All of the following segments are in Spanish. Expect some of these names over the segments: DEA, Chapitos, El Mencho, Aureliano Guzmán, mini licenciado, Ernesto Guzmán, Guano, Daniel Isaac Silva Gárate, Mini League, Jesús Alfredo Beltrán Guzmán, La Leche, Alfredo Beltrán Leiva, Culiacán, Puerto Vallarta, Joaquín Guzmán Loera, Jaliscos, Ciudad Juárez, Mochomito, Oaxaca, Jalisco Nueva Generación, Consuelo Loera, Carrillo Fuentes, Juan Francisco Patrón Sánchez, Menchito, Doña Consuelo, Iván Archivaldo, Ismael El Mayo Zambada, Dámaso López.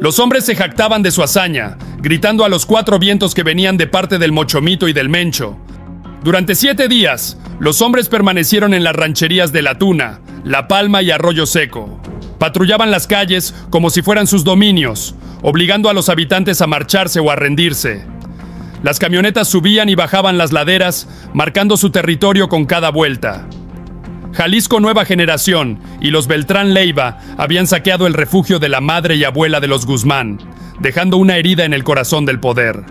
Los hombres se jactaban de su hazaña, gritando a los cuatro vientos que venían de parte del Mochomito y del Mencho. Durante 7 días, los hombres permanecieron en las rancherías de La Tuna, La Palma y Arroyo Seco. Patrullaban las calles como si fueran sus dominios, obligando a los habitantes a marcharse o a rendirse. Las camionetas subían y bajaban las laderas, marcando su territorio con cada vuelta. Jalisco Nueva Generación y los Beltrán Leiva habían saqueado el refugio de la madre y abuela de los Guzmán, dejando una herida en el corazón del poder.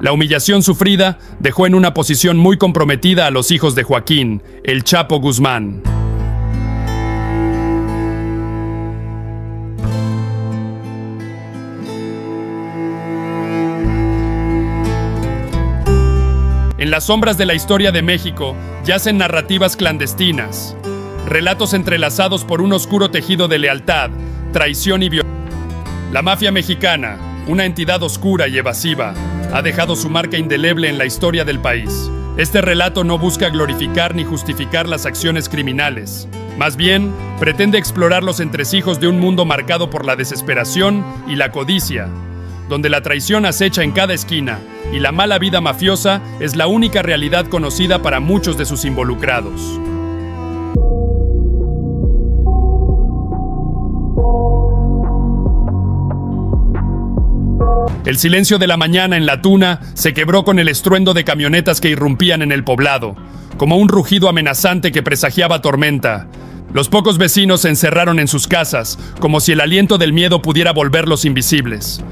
La humillación sufrida dejó en una posición muy comprometida a los hijos de Joaquín, el Chapo Guzmán. En las sombras de la historia de México yacen narrativas clandestinas, relatos entrelazados por un oscuro tejido de lealtad, traición y violencia. La mafia mexicana, una entidad oscura y evasiva, ha dejado su marca indeleble en la historia del país. Este relato no busca glorificar ni justificar las acciones criminales. Más bien, pretende explorar los entresijos de un mundo marcado por la desesperación y la codicia, donde la traición acecha en cada esquina y la mala vida mafiosa es la única realidad conocida para muchos de sus involucrados. El silencio de la mañana en La Tuna se quebró con el estruendo de camionetas que irrumpían en el poblado, como un rugido amenazante que presagiaba tormenta. Los pocos vecinos se encerraron en sus casas, como si el aliento del miedo pudiera volverlos invisibles.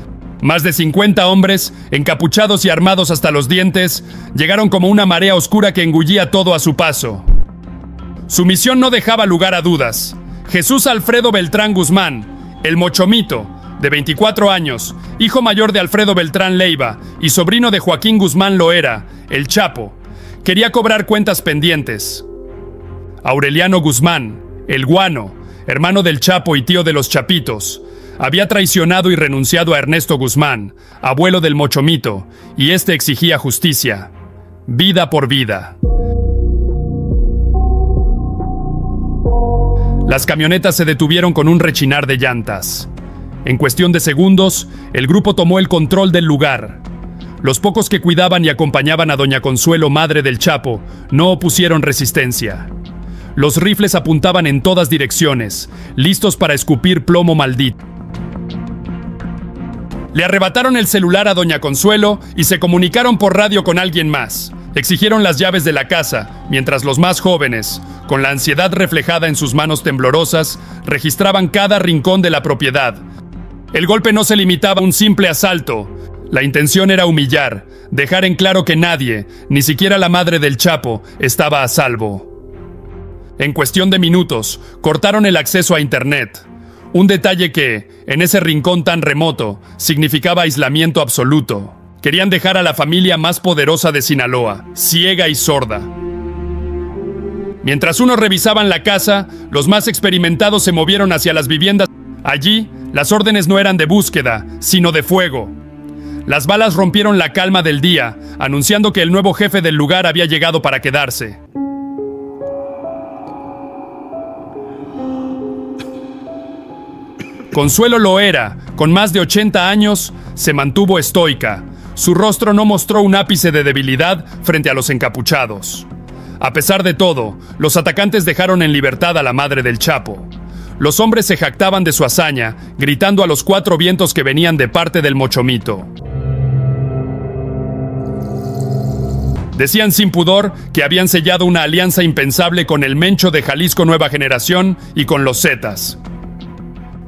Más de 50 hombres, encapuchados y armados hasta los dientes, llegaron como una marea oscura que engullía todo a su paso. Su misión no dejaba lugar a dudas. Jesús Alfredo Beltrán Guzmán, el Mochomito, de 24 años, hijo mayor de Alfredo Beltrán Leiva y sobrino de Joaquín Guzmán Loera, el Chapo, quería cobrar cuentas pendientes. Aureliano Guzmán, el Guano, hermano del Chapo y tío de los Chapitos, había traicionado y renunciado a Ernesto Guzmán, abuelo del Mochomito, y este exigía justicia, vida por vida. Las camionetas se detuvieron con un rechinar de llantas. En cuestión de segundos, el grupo tomó el control del lugar. Los pocos que cuidaban y acompañaban a Doña Consuelo, madre del Chapo, no opusieron resistencia. Los rifles apuntaban en todas direcciones, listos para escupir plomo maldito. Le arrebataron el celular a Doña Consuelo y se comunicaron por radio con alguien más. Exigieron las llaves de la casa, mientras los más jóvenes, con la ansiedad reflejada en sus manos temblorosas, registraban cada rincón de la propiedad. El golpe no se limitaba a un simple asalto. La intención era humillar, dejar en claro que nadie, ni siquiera la madre del Chapo, estaba a salvo. En cuestión de minutos, cortaron el acceso a Internet. Un detalle que, en ese rincón tan remoto, significaba aislamiento absoluto. Querían dejar a la familia más poderosa de Sinaloa, ciega y sorda. Mientras unos revisaban la casa, los más experimentados se movieron hacia las viviendas. Allí, las órdenes no eran de búsqueda, sino de fuego. Las balas rompieron la calma del día, anunciando que el nuevo jefe del lugar había llegado para quedarse. Consuelo Loera, con más de 80 años, se mantuvo estoica. Su rostro no mostró un ápice de debilidad frente a los encapuchados. A pesar de todo, los atacantes dejaron en libertad a la madre del Chapo. Los hombres se jactaban de su hazaña, gritando a los cuatro vientos que venían de parte del Mochomito. Decían sin pudor que habían sellado una alianza impensable con el Mencho de Jalisco Nueva Generación y con los Zetas.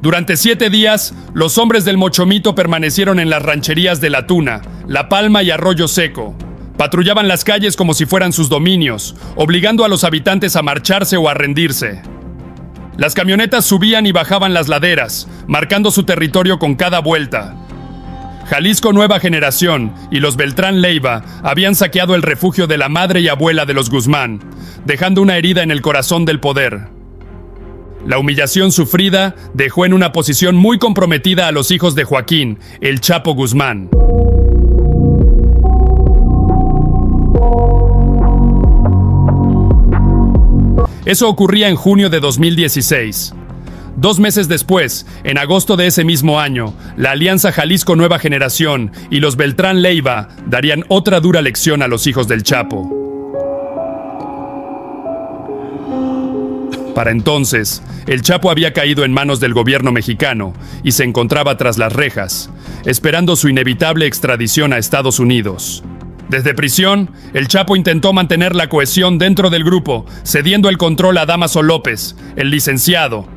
Durante 7 días, los hombres del Mochomito permanecieron en las rancherías de La Tuna, La Palma y Arroyo Seco. Patrullaban las calles como si fueran sus dominios, obligando a los habitantes a marcharse o a rendirse. Las camionetas subían y bajaban las laderas, marcando su territorio con cada vuelta. Jalisco Nueva Generación y los Beltrán Leiva habían saqueado el refugio de la madre y abuela de los Guzmán, dejando una herida en el corazón del poder. La humillación sufrida dejó en una posición muy comprometida a los hijos de Joaquín, el Chapo Guzmán. Eso ocurría en junio de 2016. 2 meses después, en agosto de ese mismo año, la Alianza Jalisco Nueva Generación y los Beltrán Leiva darían otra dura lección a los hijos del Chapo. Para entonces, el Chapo había caído en manos del gobierno mexicano y se encontraba tras las rejas, esperando su inevitable extradición a Estados Unidos. Desde prisión, el Chapo intentó mantener la cohesión dentro del grupo, cediendo el control a Dámaso López, el licenciado,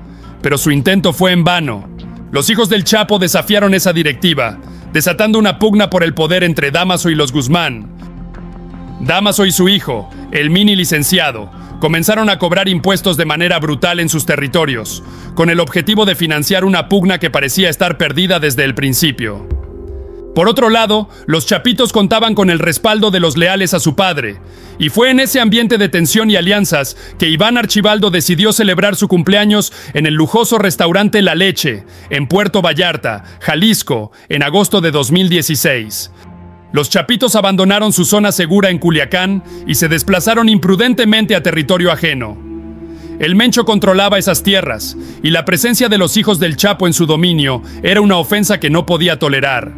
pero su intento fue en vano. Los hijos del Chapo desafiaron esa directiva, desatando una pugna por el poder entre Dámaso y los Guzmán. Dámaso y su hijo, el mini licenciado, comenzaron a cobrar impuestos de manera brutal en sus territorios, con el objetivo de financiar una pugna que parecía estar perdida desde el principio. Por otro lado, los Chapitos contaban con el respaldo de los leales a su padre, y fue en ese ambiente de tensión y alianzas que Iván Archivaldo decidió celebrar su cumpleaños en el lujoso restaurante La Leche, en Puerto Vallarta, Jalisco, en agosto de 2016. Los Chapitos abandonaron su zona segura en Culiacán y se desplazaron imprudentemente a territorio ajeno. El Mencho controlaba esas tierras, y la presencia de los hijos del Chapo en su dominio era una ofensa que no podía tolerar.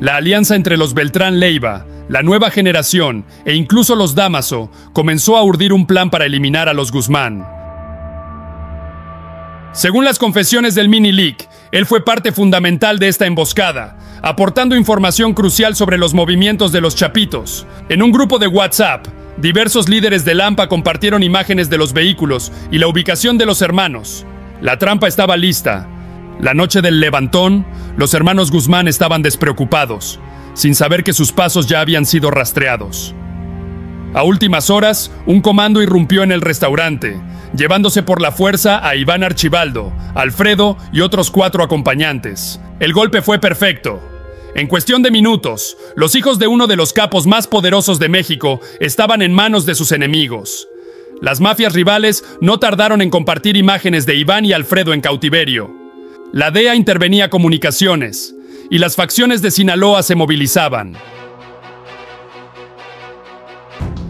La alianza entre los Beltrán Leiva, la Nueva Generación e incluso los Dámaso comenzó a urdir un plan para eliminar a los Guzmán. Según las confesiones del Mini League, él fue parte fundamental de esta emboscada, aportando información crucial sobre los movimientos de los Chapitos. En un grupo de WhatsApp, diversos líderes del AMPA compartieron imágenes de los vehículos y la ubicación de los hermanos. La trampa estaba lista. La noche del levantón, los hermanos Guzmán estaban despreocupados, sin saber que sus pasos ya habían sido rastreados. A últimas horas, un comando irrumpió en el restaurante, llevándose por la fuerza a Iván Archivaldo, Alfredo y otros 4 acompañantes. El golpe fue perfecto. En cuestión de minutos, los hijos de uno de los capos más poderosos de México estaban en manos de sus enemigos. Las mafias rivales no tardaron en compartir imágenes de Iván y Alfredo en cautiverio. La DEA intervenía comunicaciones, y las facciones de Sinaloa se movilizaban.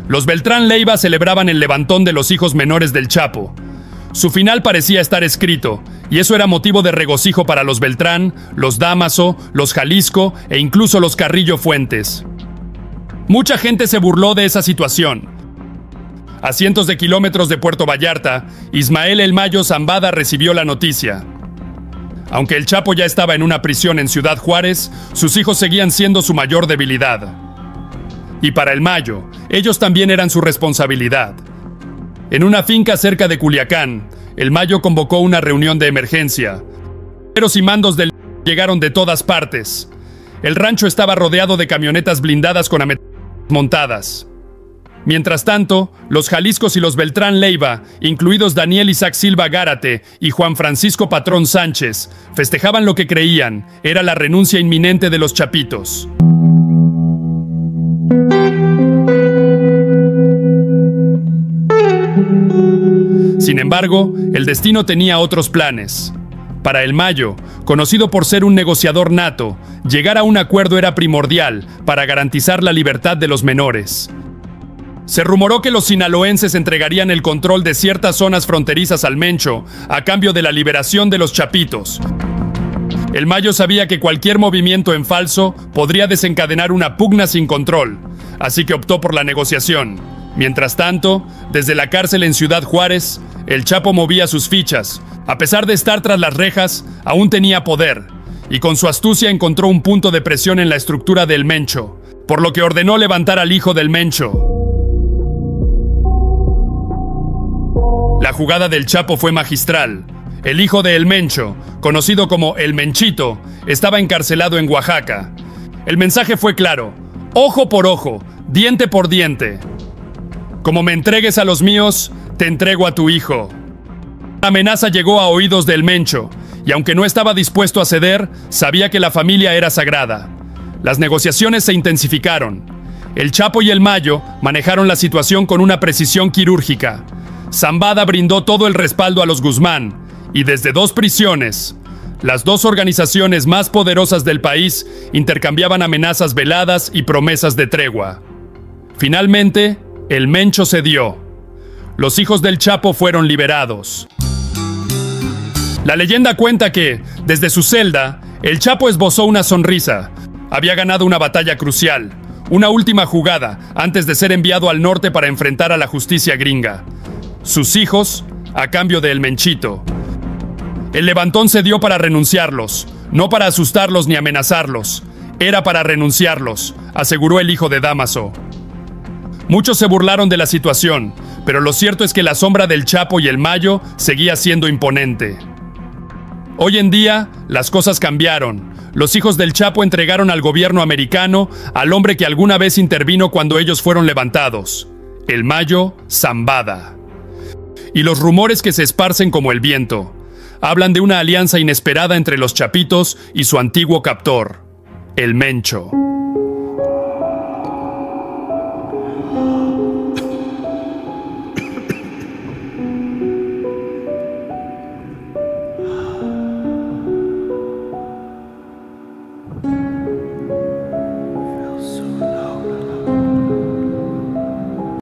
Los Beltrán Leiva celebraban el levantón de los hijos menores del Chapo. Su final parecía estar escrito, y eso era motivo de regocijo para los Beltrán, los Dámaso, los Jalisco e incluso los Carrillo Fuentes. Mucha gente se burló de esa situación. A cientos de kilómetros de Puerto Vallarta, Ismael El Mayo Zambada recibió la noticia. Aunque el Chapo ya estaba en una prisión en Ciudad Juárez, sus hijos seguían siendo su mayor debilidad. Y para el Mayo, ellos también eran su responsabilidad. En una finca cerca de Culiacán, el Mayo convocó una reunión de emergencia. Bomberos y mandos del llegaron de todas partes. El rancho estaba rodeado de camionetas blindadas con ametralladoras montadas. Mientras tanto, los Jaliscos y los Beltrán Leiva, incluidos Daniel Isaac Silva Gárate y Juan Francisco Patrón Sánchez, festejaban lo que creían era la renuncia inminente de los Chapitos. Sin embargo, el destino tenía otros planes. Para el Mayo, conocido por ser un negociador nato, llegar a un acuerdo era primordial para garantizar la libertad de los menores. Se rumoró que los sinaloenses entregarían el control de ciertas zonas fronterizas al Mencho a cambio de la liberación de los Chapitos. El Mayo sabía que cualquier movimiento en falso podría desencadenar una pugna sin control, así que optó por la negociación. Mientras tanto, desde la cárcel en Ciudad Juárez, el Chapo movía sus fichas. A pesar de estar tras las rejas, aún tenía poder, y con su astucia encontró un punto de presión en la estructura del Mencho, por lo que ordenó levantar al hijo del Mencho. La jugada del Chapo fue magistral. El hijo de El Mencho, conocido como El Menchito, estaba encarcelado en Oaxaca. El mensaje fue claro: ojo por ojo, diente por diente. Como me entregues a los míos, te entrego a tu hijo. La amenaza llegó a oídos del Mencho, y aunque no estaba dispuesto a ceder, sabía que la familia era sagrada. Las negociaciones se intensificaron. El Chapo y el Mayo manejaron la situación con una precisión quirúrgica. Zambada brindó todo el respaldo a los Guzmán, y desde 2 prisiones, las 2 organizaciones más poderosas del país intercambiaban amenazas veladas y promesas de tregua. Finalmente, el Mencho cedió. los hijos del Chapo fueron liberados. La leyenda cuenta que, desde su celda, el Chapo esbozó una sonrisa. Había ganado una batalla crucial, una última jugada, antes de ser enviado al norte para enfrentar a la justicia gringa. Sus hijos, a cambio de El Menchito. El levantón se dio para renunciarlos, no para asustarlos ni amenazarlos. Era para renunciarlos, aseguró el hijo de Dámaso. Muchos se burlaron de la situación, pero lo cierto es que la sombra del Chapo y el Mayo seguía siendo imponente. Hoy en día, las cosas cambiaron. Los hijos del Chapo entregaron al gobierno americano al hombre que alguna vez intervino cuando ellos fueron levantados, el Mayo Zambada. Y los rumores que se esparcen como el viento hablan de una alianza inesperada entre los Chapitos y su antiguo captor, el Mencho.